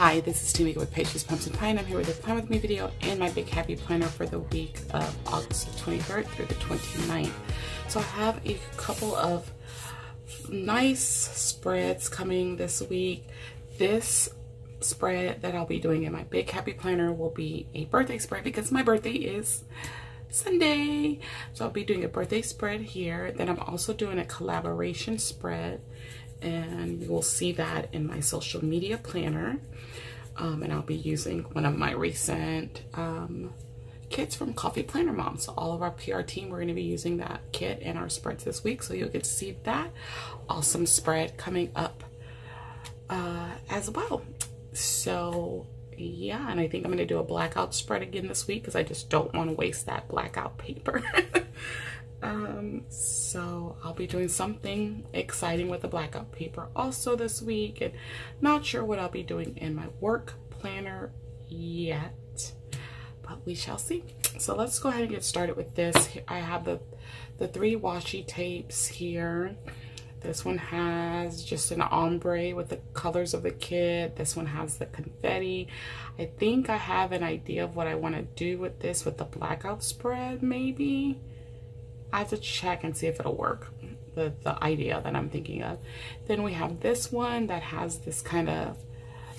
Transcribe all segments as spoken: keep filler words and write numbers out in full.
Hi, this is Tameka with Pastries, Pumps and Pi, and I'm here with a Plan With Me video and my Big Happy Planner for the week of August twenty-third through the twenty-ninth. So I have a couple of nice spreads coming this week. This spread that I'll be doing in my Big Happy Planner will be a birthday spread because my birthday is Sunday. So I'll be doing a birthday spread here. Then I'm also doing a collaboration spread, and you will see that in my social media planner. Um, and I'll be using one of my recent um, kits from Coffee Planner Mom. So all of our P R team, we're going to be using that kit in our spreads this week. So you'll get to see that awesome spread coming up uh, as well. So yeah, and I think I'm going to do a blackout spread again this week because I just don't want to waste that blackout paper. Um, so I'll be doing something exciting with the blackout paper also this week, and not sure what I'll be doing in my work planner yet, but we shall see. So let's go ahead and get started with this. I have the, the three washi tapes here. This one has just an ombre with the colors of the kit. This one has the confetti. I think I have an idea of what I want to do with this, with the blackout spread maybe. I have to check and see if it'll work, the, the idea that I'm thinking of. Then we have this one that has this kind of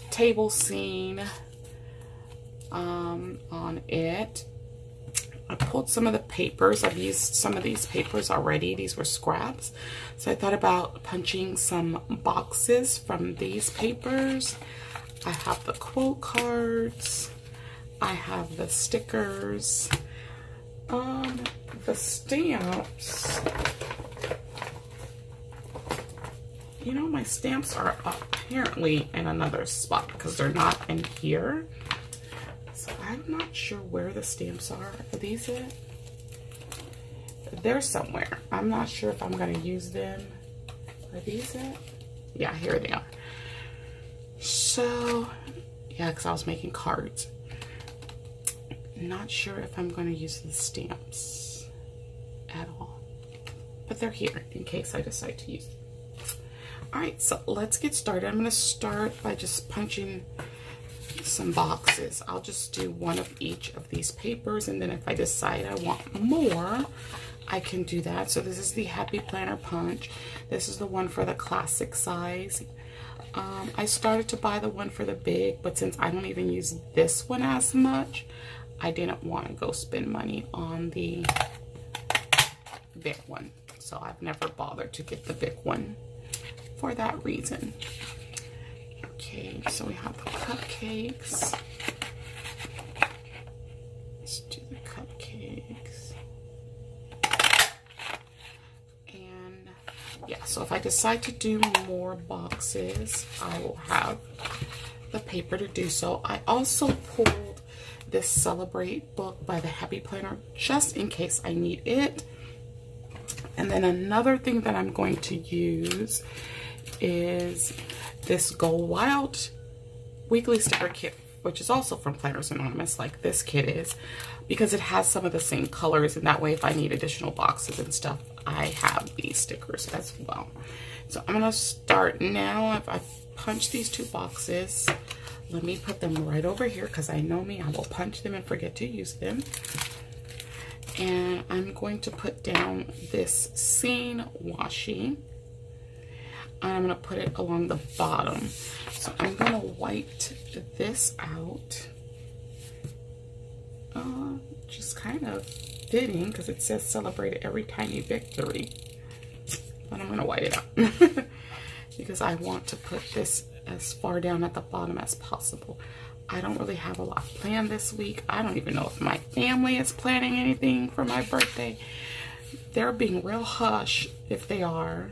table scene um, on it. I pulled some of the papers. I've used some of these papers already. These were scraps. So I thought about punching some boxes from these papers. I have the quote cards. I have the stickers. Um, the stamps, you know, my stamps are apparently in another spot because they're not in here. So I'm not sure where the stamps are. Are these it? They're somewhere. I'm not sure if I'm going to use them. Are these it? Yeah, here they are. So, yeah, because I was making cards. Not sure if I'm going to use the stamps at all, but they're here in case I decide to use them. All right, so let's get started. I'm going to start by just punching some boxes. I'll just do one of each of these papers, and then if I decide I want more, I can do that. So this is the Happy Planner punch. This is the one for the classic size. Um, I started to buy the one for the big, but since I don't even use this one as much, I didn't want to go spend money on the big one. So I've never bothered to get the big one for that reason. Okay, so we have the cupcakes. Let's do the cupcakes. And yeah, so if I decide to do more boxes, I will have the paper to do so. I also pulled this Celebrate book by the Happy Planner just in case I need it. And then another thing that I'm going to use is this Go Wild weekly sticker kit, which is also from Planners Anonymous, like this kit is, because it has some of the same colors, and that way if I need additional boxes and stuff, I have these stickers as well. So I'm gonna start now. If I punch these two boxes, let me put them right over here because I know me, I will punch them and forget to use them. And I'm going to put down this scene washi. And I'm going to put it along the bottom. So I'm going to white this out. Uh, just kind of fitting because it says celebrate every tiny victory. But I'm going to white it out because I want to put this as far down at the bottom as possible. I don't really have a lot planned this week. I don't even know if my family is planning anything for my birthday. They're being real hush if they are.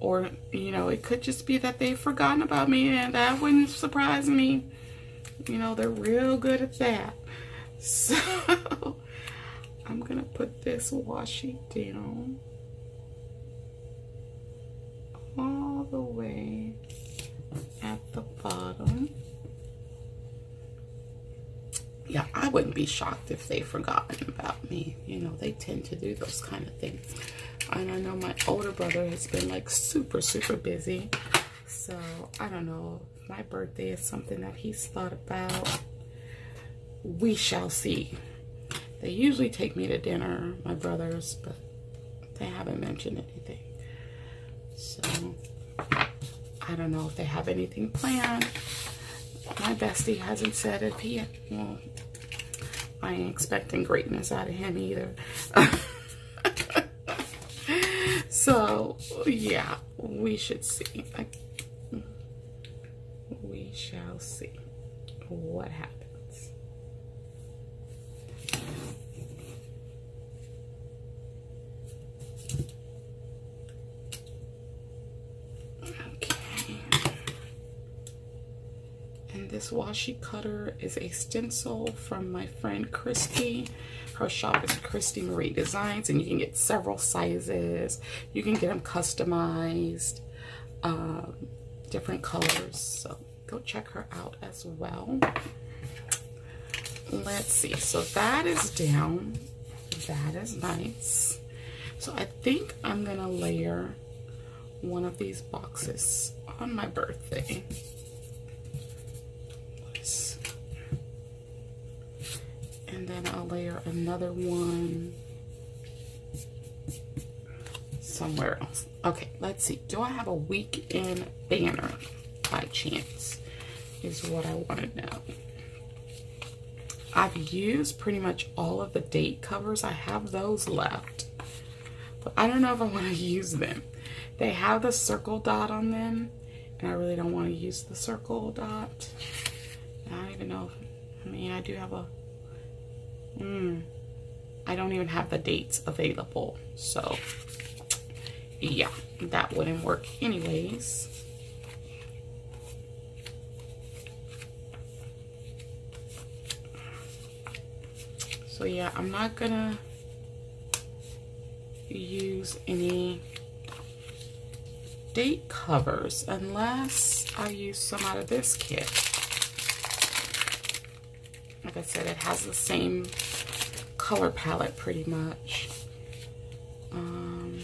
Or, you know, it could just be that they've forgotten about me, and that wouldn't surprise me. You know, they're real good at that. So, I'm gonna put this washi down all the way at the bottom. Yeah, I wouldn't be shocked if they've forgotten about me. You know, they tend to do those kind of things. And I know my older brother has been like super, super busy. So I don't know my birthday is something that he's thought about. We shall see. They usually take me to dinner, my brothers, but they haven't mentioned anything. So, I don't know if they have anything planned. My bestie hasn't said it yet. Well, I ain't expecting greatness out of him either. So, yeah, we should see. I, we shall see what happens. Okay. And this washi cutter is a stencil from my friend Christy. Her shop is Christy Marie Designs, and you can get several sizes. You can get them customized, um, different colors. So go check her out as well. Let's see. So that is down. That is nice. So I think I'm going to layer one of these boxes on my birthday. And then I'll layer another one somewhere else. Okay, let's see. Do I have a weekend banner by chance is what I want to know. I've used pretty much all of the date covers. I have those left. But I don't know if I want to use them. They have the circle dot on them. And I really don't want to use the circle dot. I don't even know. If, I mean, I do have a... Mm, I don't even have the dates available, so yeah, that wouldn't work anyways. So yeah, I'm not gonna use any date covers unless I use some out of this kit. Like I said, it has the same color palette pretty much. Um,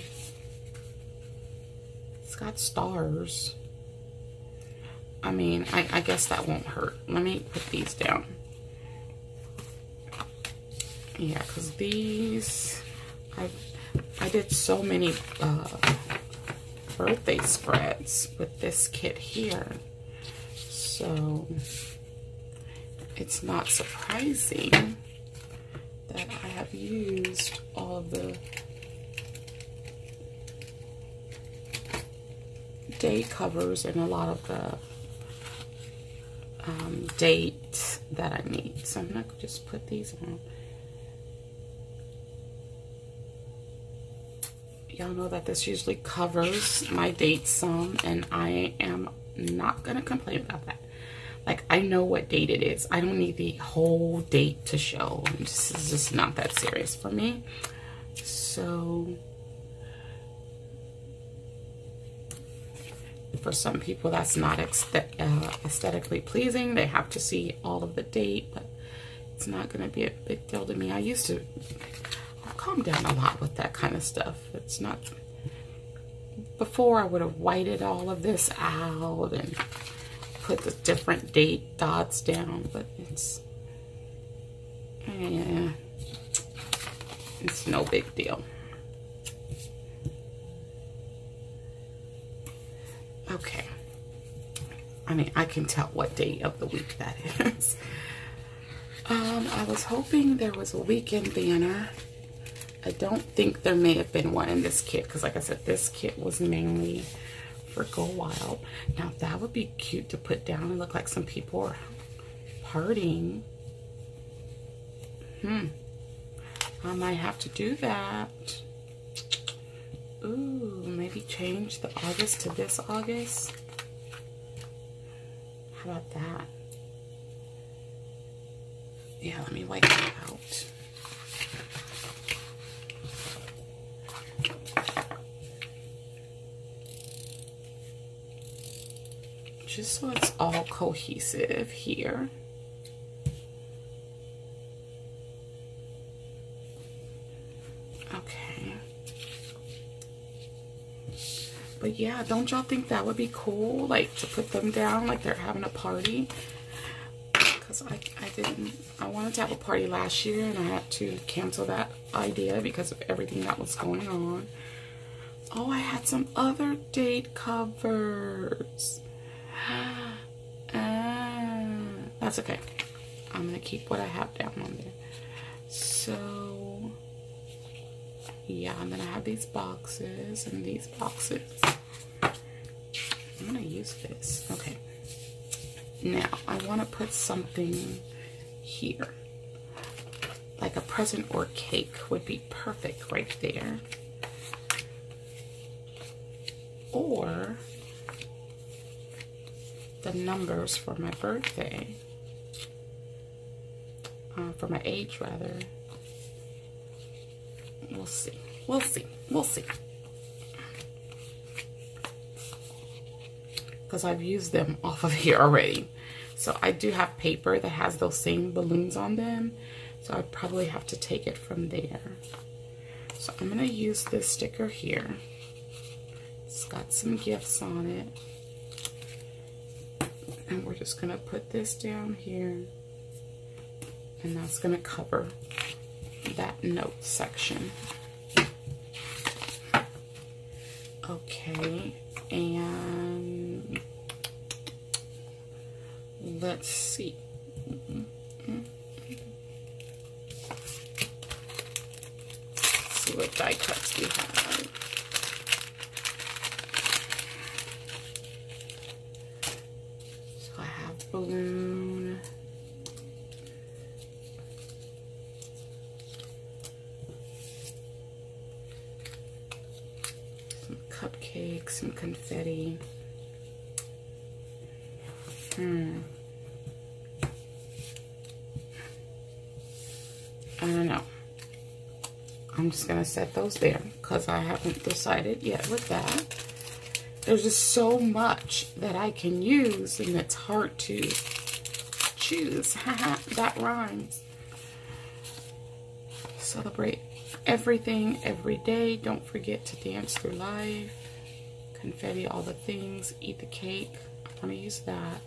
it's got stars. I mean, I, I guess that won't hurt. Let me put these down. Yeah, because these, I I did so many uh, birthday spreads with this kit here. So it's not surprising that I have used all the day covers and a lot of the um, dates that I need. So I'm not going to just put these on. Y'all know that this usually covers my dates some, and I am not going to complain about that. Like, I know what date it is. I don't need the whole date to show. This is just not that serious for me. So, for some people, that's not aesthetically pleasing. They have to see all of the date, but it's not going to be a big deal to me. I used to calm down a lot with that kind of stuff. It's not... Before, I would have whited all of this out and put the different date dots down, but it's, yeah, it's no big deal. Okay. I mean, I can tell what day of the week that is. um, I was hoping there was a weekend banner. I don't think there may have been one in this kit, because like I said, this kit was mainly for Go Wild. Now that would be cute to put down and look like some people are partying. Hmm. I might have to do that. Ooh, maybe change the August to this August. How about that? Yeah, let me wipe that out. Just so it's all cohesive here. Okay. But yeah, don't y'all think that would be cool? Like, to put them down like they're having a party? Because I, I didn't, I wanted to have a party last year and I had to cancel that idea because of everything that was going on. Oh, I had some other date covers. Ah, that's okay. I'm going to keep what I have down on there. So, yeah, I'm going to have these boxes and these boxes. I'm going to use this. Okay. Now, I want to put something here. Like a present or cake would be perfect right there. Or the numbers for my birthday. Uh, for my age, rather. We'll see. We'll see. We'll see. Because I've used them off of here already. So I do have paper that has those same balloons on them. So I probably have to take it from there. So I'm going to use this sticker here. It's got some gifts on it. And we're just going to put this down here. And that's going to cover that note section. Okay, and let's see. Mm-hmm. Let's see what die cuts we have. So I have balloon. Cupcakes, some confetti. Hmm. I don't know. I'm just gonna set those there because I haven't decided yet with that. There's just so much that I can use and it's hard to choose. Haha, that rhymes. Celebrate everything, every day. Don't forget to dance through life. Confetti, all the things. Eat the cake. I want to use that.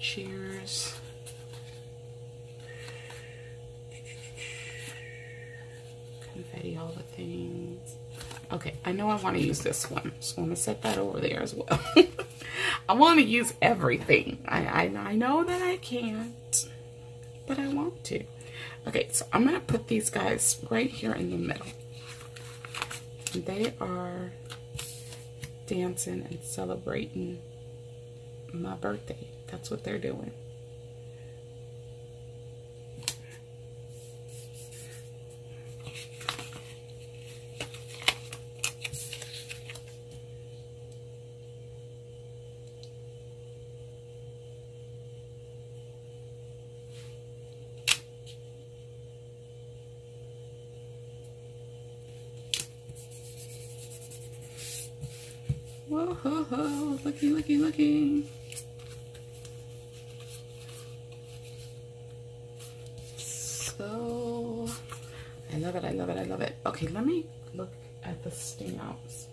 Cheers. Confetti, all the things. Okay, I know I want to use this one, so I'm going to set that over there as well. I want to use everything. I, I, I know that I can't, but I want to. Okay, so I'm going to put these guys right here in the middle. They are dancing and celebrating my birthday. That's what they're doing. Whoa, ho, ho, looky, looky, looky. So, I love it, I love it, I love it. Okay, let me look at the stamps.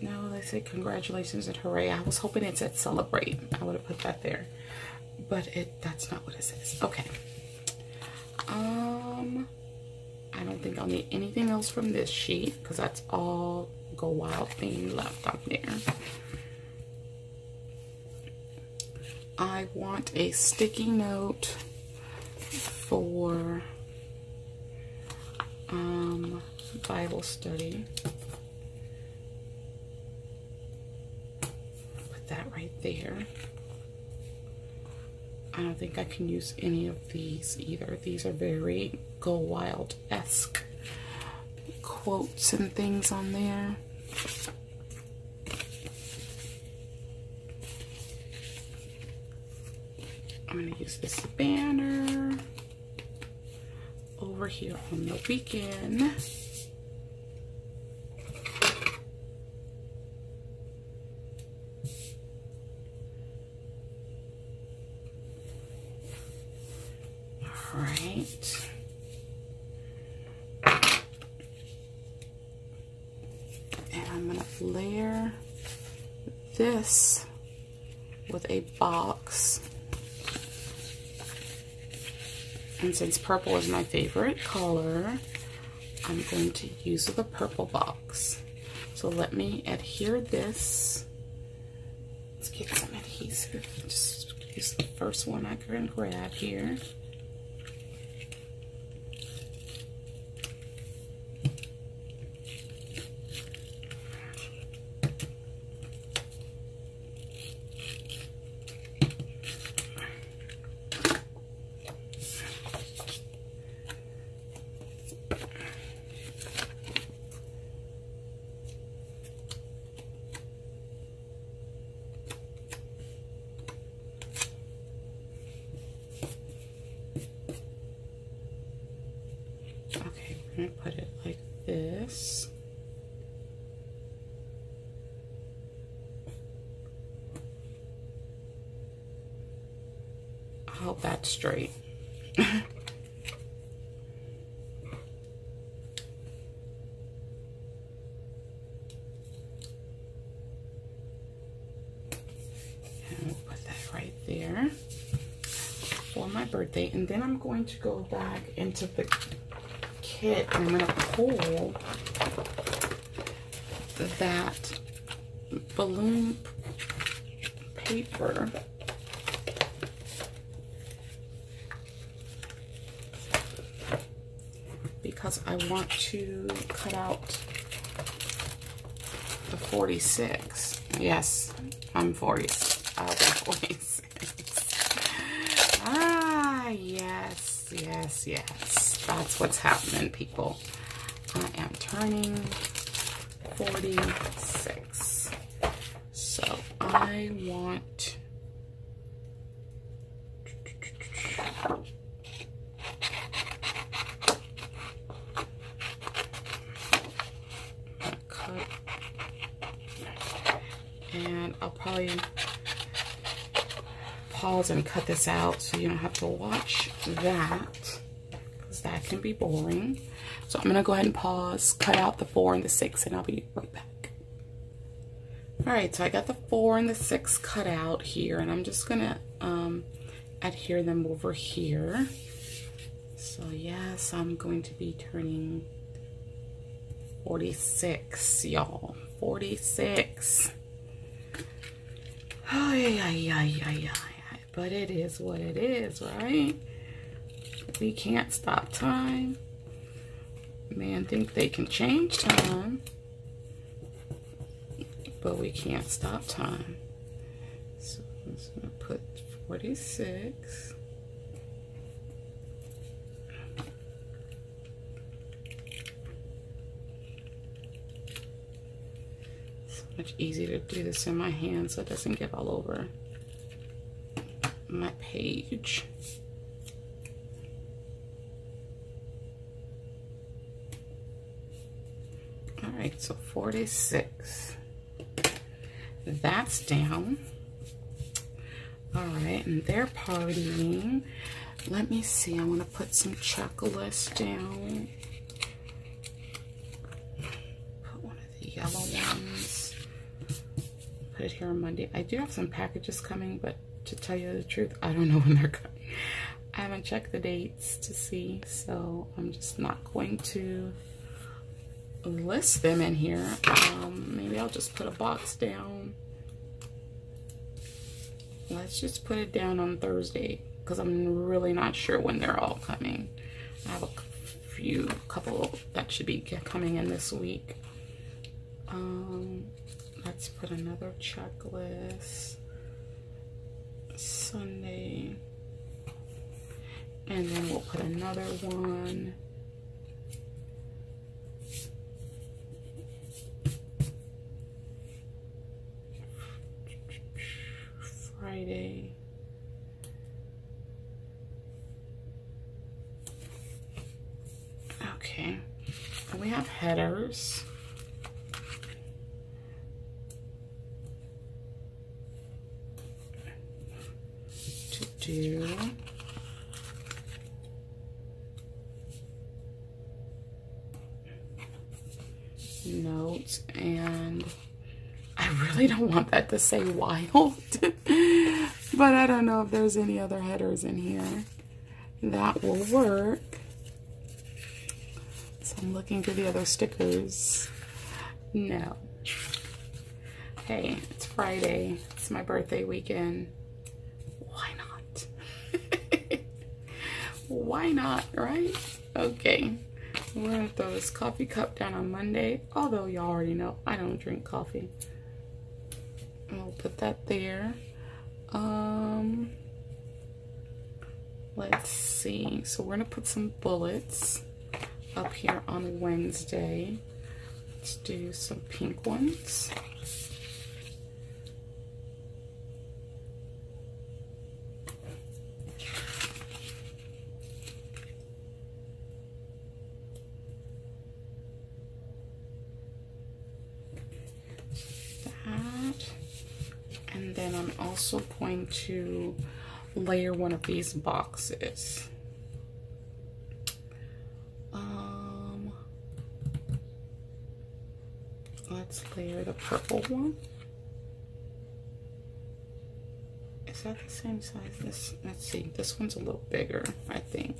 No, they say congratulations and hooray. I was hoping it said celebrate. I would have put that there. But it that's not what it says. Okay. Um, I don't think I'll need anything else from this sheet because that's all Go Wild thing left up there. I want a sticky note for um, Bible study. Put that right there. I don't think I can use any of these either. These are very Go Wild-esque quotes and things on there. I'm going to use this banner over here on the weekend. All right. And I'm going to layer this with a box. And since purple is my favorite color, I'm going to use the purple box. So let me adhere this. Let's get some adhesive. Just use the first one I can grab here. Straight. And we'll put that right there for my birthday. And then I'm going to go back into the kit and I'm going to pull that balloon paper because I want to cut out the forty-six. Yes, I'm forty-six. I'll be forty-six. Ah, yes, yes, yes. That's what's happening, people. I am turning forty-six. So I want... pause and cut this out so you don't have to watch that because that can be boring. So I'm going to go ahead and pause, cut out the four and the six, and I'll be right back. Alright, so I got the four and the six cut out here, and I'm just going to um, adhere them over here. So yes, I'm going to be turning forty-six, y'all. forty-six. Oh, yeah, yeah, yeah, yeah, yeah. But it is what it is, right? We can't stop time. Man, think they can change time. But we can't stop time. So I'm just going to put forty-six. Much easier to do this in my hand so it doesn't get all over my page. All right, so forty-six. That's down. All right, and they're partying. Let me see, I want to put some chocolates down. Put one of the yellow ones. Put it here on Monday. I do have some packages coming, but to tell you the truth, I don't know when they're coming. I haven't checked the dates to see, so I'm just not going to list them in here. Um, maybe I'll just put a box down. Let's just put it down on Thursday because I'm really not sure when they're all coming. I have a few, couple that should be coming in this week. Um... Let's put another checklist Sunday, and then we'll put another one. Friday. Okay, and we have headers. Do. Notes and really don't want that to say wild. But I don't know if there's any other headers in here that will work. So I'm looking through the other stickers. No. Hey, it's Friday. It's my birthday weekend. Why not? Why not, right? Okay. We're going to throw this coffee cup down on Monday. Although y'all already know, I don't drink coffee. And we'll put that there. Um, let's see. So we're going to put some bullets up here on Wednesday. Let's do some pink ones. Also going to layer one of these boxes. Um, let's layer the purple one. Is that the same size? This, let's see, this one's a little bigger, I think.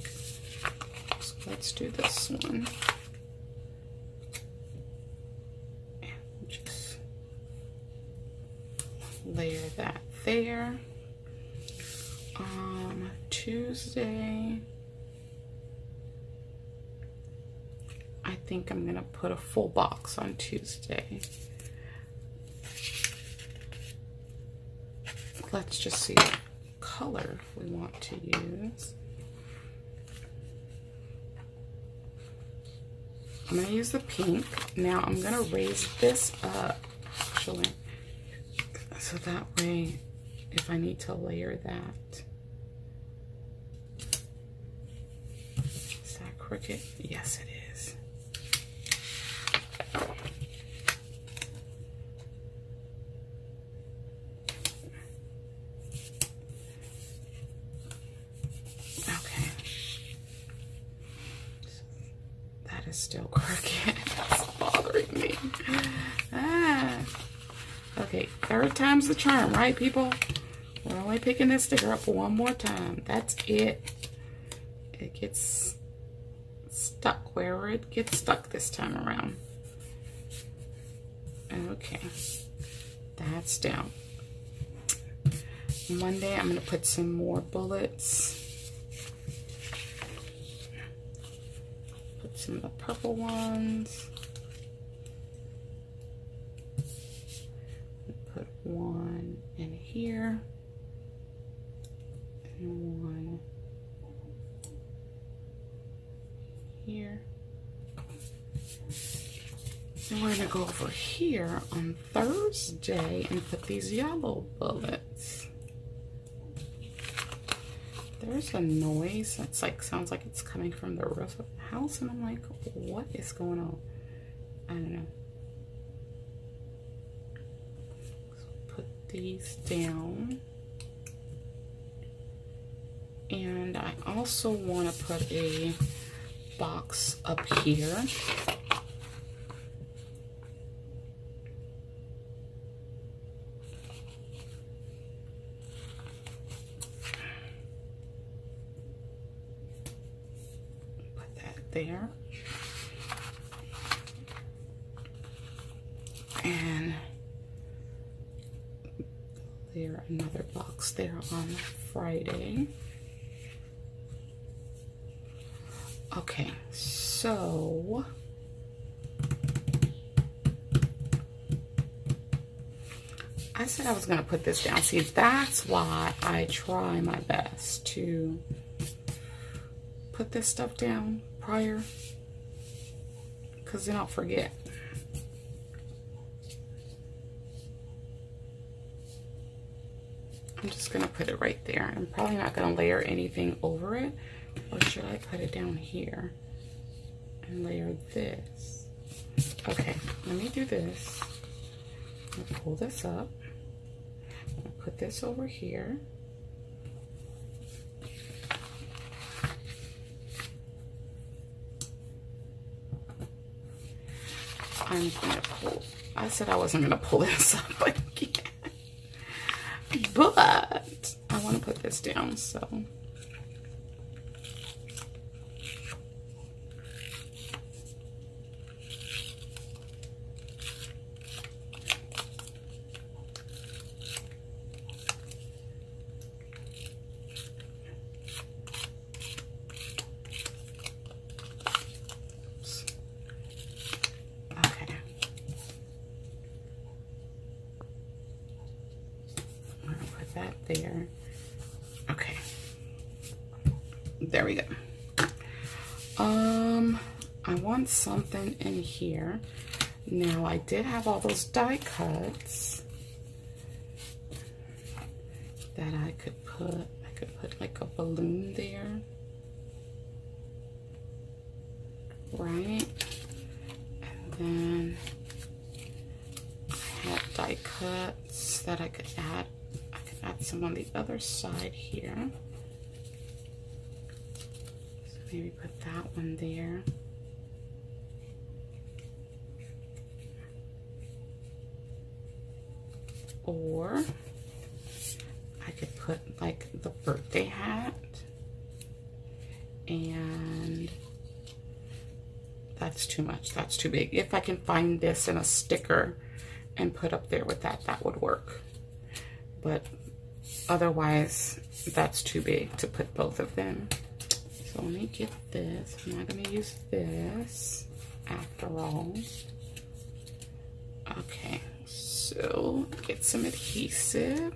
So let's do this one. And just layer that there. Um, Tuesday, I think I'm gonna put a full box on Tuesday. Let's just see what color we want to use. I'm gonna use the pink. Now I'm gonna raise this up, actually, so that way if I need to layer that. Is that Cricut? Yes, it is. Okay. So that is still Cricut. That's bothering me. Ah. Okay, third time's the charm, right, people? We're only picking this sticker up one more time. That's it. It gets stuck wherever it gets stuck this time around. Okay, that's down. Monday, I'm gonna put some more bullets. Put some of the purple ones. Put one in here. And one here. And we're gonna go over here on Thursday and put these yellow bullets. There's a noise that's like, sounds like it's coming from the roof of the house, and I'm like, what is going on? I don't know. So put these down. And I also want to put a box up here. Put that there. And there, another box there on Friday. Okay, so I said I was gonna put this down. See, that's why I try my best to put this stuff down prior, because then I'll forget. I'm just gonna put it right there. I'm probably not gonna layer anything over it. Or should I put it down here and layer this? Okay, let me do this. I'm gonna pull this up. I'm gonna put this over here. I'm gonna pull I said I wasn't going to pull this up again. But I want to put this down, so. Something in here. Now I did have all those die cuts that I could put, I could put like a balloon there, right? And then I had die cuts that I could add, I could add some on the other side here. So maybe put that one there. Or I could put like the birthday hat, and that's too much, that's too big. If I can find this in a sticker and put up there with that, that would work. But otherwise, that's too big to put both of them. So let me get this. I'm not gonna use this after all. Okay. So, get some adhesive.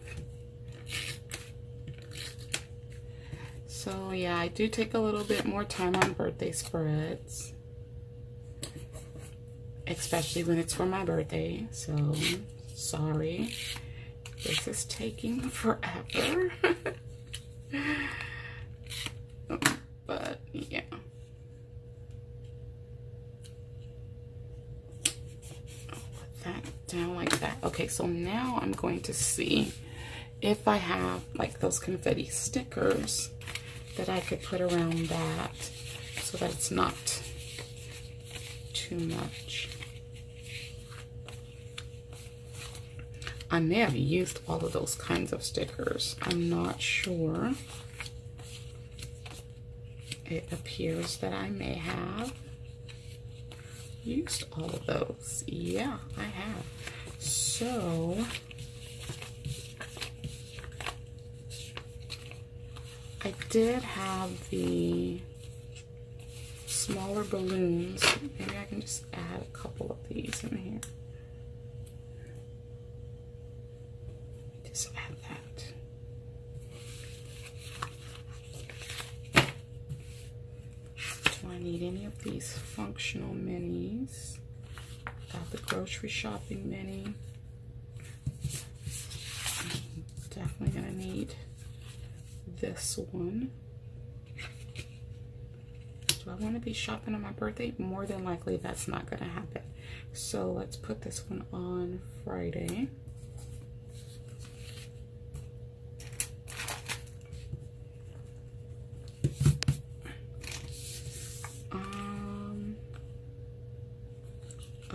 So yeah, I do take a little bit more time on birthday spreads, especially when it's for my birthday, so sorry. This is taking forever. But yeah. Down like that. Okay, so now I'm going to see if I have like those confetti stickers that I could put around that so that it's not too much. I may have used all of those kinds of stickers. I'm not sure. It appears that I may have used all of those. Yeah, I have. So I did have the smaller balloons. Maybe I can just add a couple of these in here. Just add that. Do I need any of these functional minis? Got the grocery shopping mini. I'm definitely gonna need this one. Do I want to be shopping on my birthday? More than likely that's not gonna happen. So let's put this one on Friday.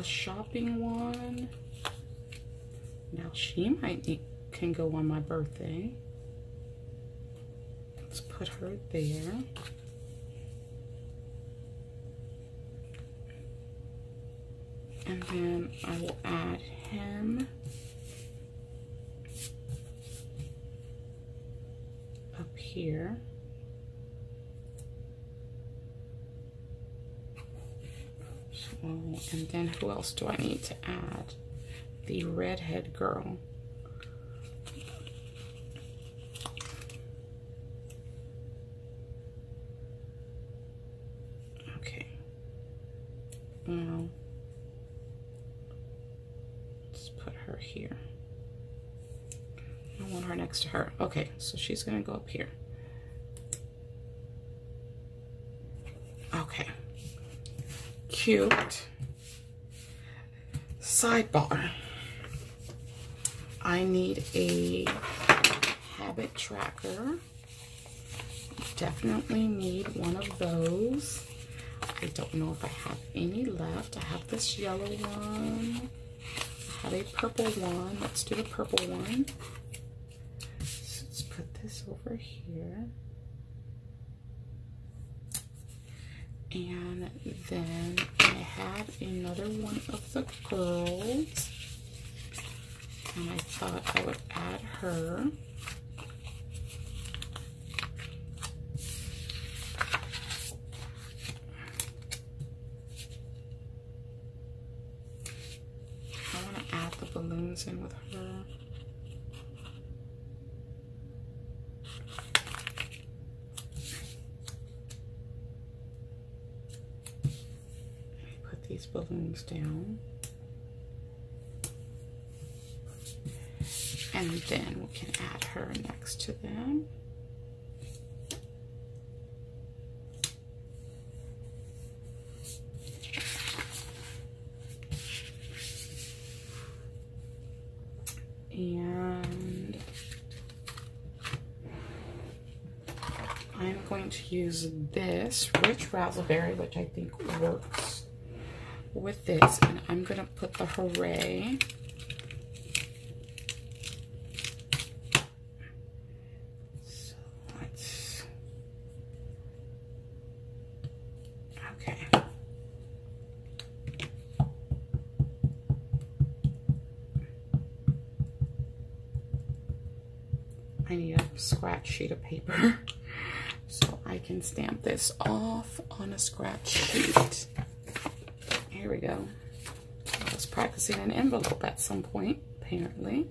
Shopping one. Now she might need, can go on my birthday. Let's put her there. And then I will add him up here. Oh, and then who else do I need to add? The redhead girl. Okay. Well, let's put her here. I want her next to her. Okay, so she's gonna go up here. Okay. Cute. Sidebar. I need a habit tracker. Definitely need one of those. I don't know if I have any left. I have this yellow one. Got a purple one. Let's do the purple one. So let's put this over here. And then I had another one of the girls. And I thought I would add her. In with her. Put these balloons down. And then we can add her next to them. And I'm going to use this rich razzleberry, which I think works with this, and I'm going to put the hooray so let's okay I need a scratch sheet of paper so I can stamp this off on a scratch sheet. Here we go. I was practicing an envelope at some point, apparently.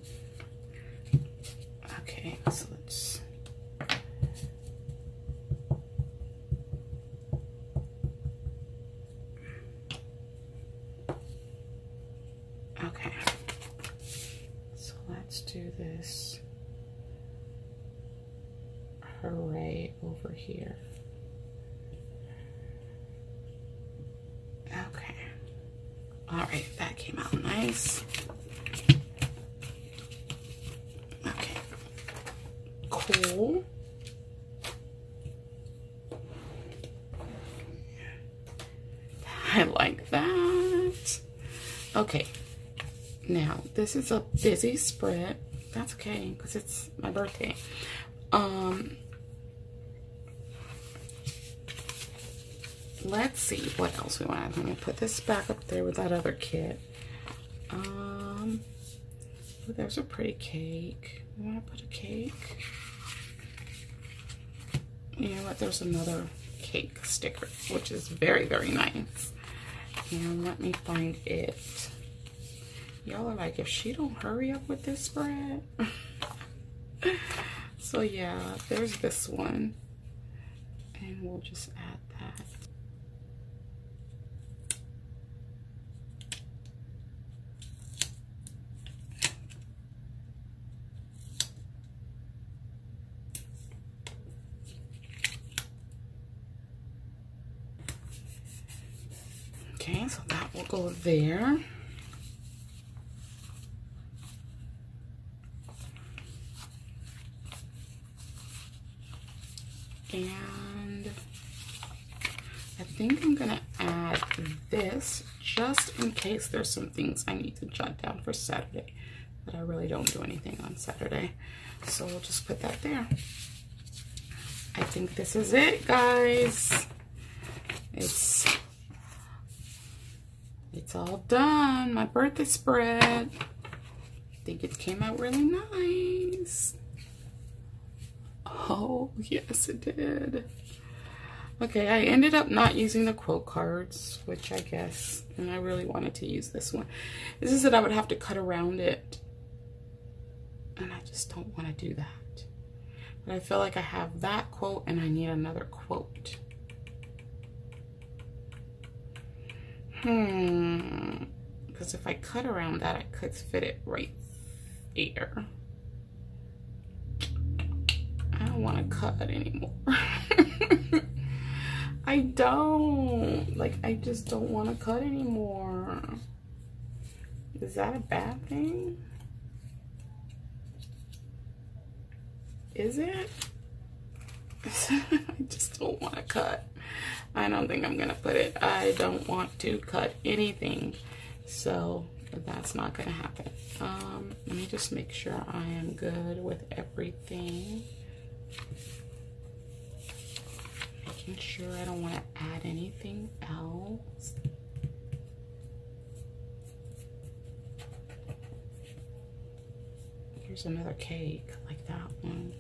Okay, so let's... Okay. So let's do this. Array over here. Okay. All right, that came out nice. Okay. Cool. I like that. Okay. Now, this is a busy spread. That's okay, because it's my birthday. Um... Let's see what else we want. I'm going to put this back up there with that other kit. Um, oh, there's a pretty cake. We want to put a cake. You know what? There's another cake sticker, which is very, very nice. And let me find it. Y'all are like, if she don't hurry up with this spread. So, yeah, there's this one. And we'll just add that. Okay, so that will go there. And I think I'm gonna add this just in case there's some things I need to jot down for Saturday, but I really don't do anything on Saturday. So we'll just put that there. I think this is it, guys. It's It's all done, my birthday spread. I think it came out really nice. Oh, yes it did. Okay, I ended up not using the quote cards, which I guess, and I really wanted to use this one. This is that I would have to cut around it. And I just don't want to do that. But I feel like I have that quote and I need another quote. Hmm, because if I cut around that, I could fit it right there. I don't want to cut anymore. I don't. Like, I just don't want to cut anymore. Is that a bad thing? Is it? I just don't want to cut. I don't think I'm gonna put it. I don't want to cut anything. So but that's not gonna happen. Um, let me just make sure I am good with everything. Making sure I don't want to add anything else. Here's another cake like that one.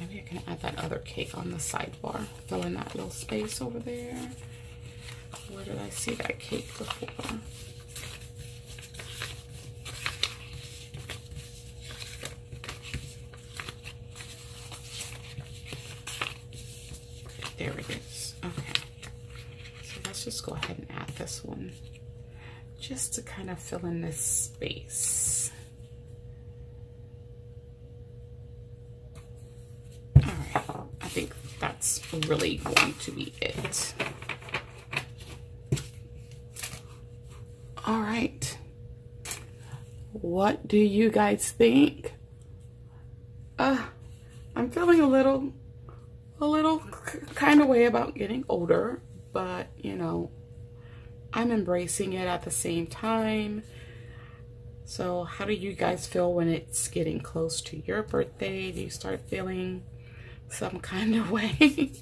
Maybe I can add that other cake on the sidebar, fill in that little space over there. Where did I see that cake before? There it is. Okay. So let's just go ahead and add this one just to kind of fill in this space. All right. I think that's really going to be it. All right, what do you guys think? Uh, I'm feeling a little, a little kind of way about getting older, but you know, I'm embracing it at the same time. So how do you guys feel when it's getting close to your birthday? Do you start feeling some kind of way?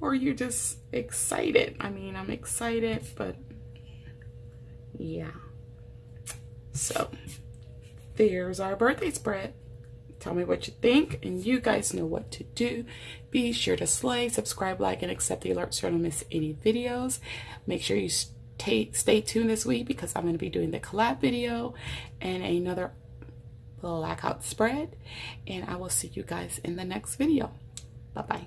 Or are you just excited? I mean, I'm excited, but yeah, so there's our birthday spread. Tell me what you think, and you guys know what to do. Be sure to slay, subscribe, like, and accept the alerts so you don't miss any videos. Make sure you stay stay tuned this week because I'm going to be doing the collab video and another blackout spread, and I will see you guys in the next video. Bye bye.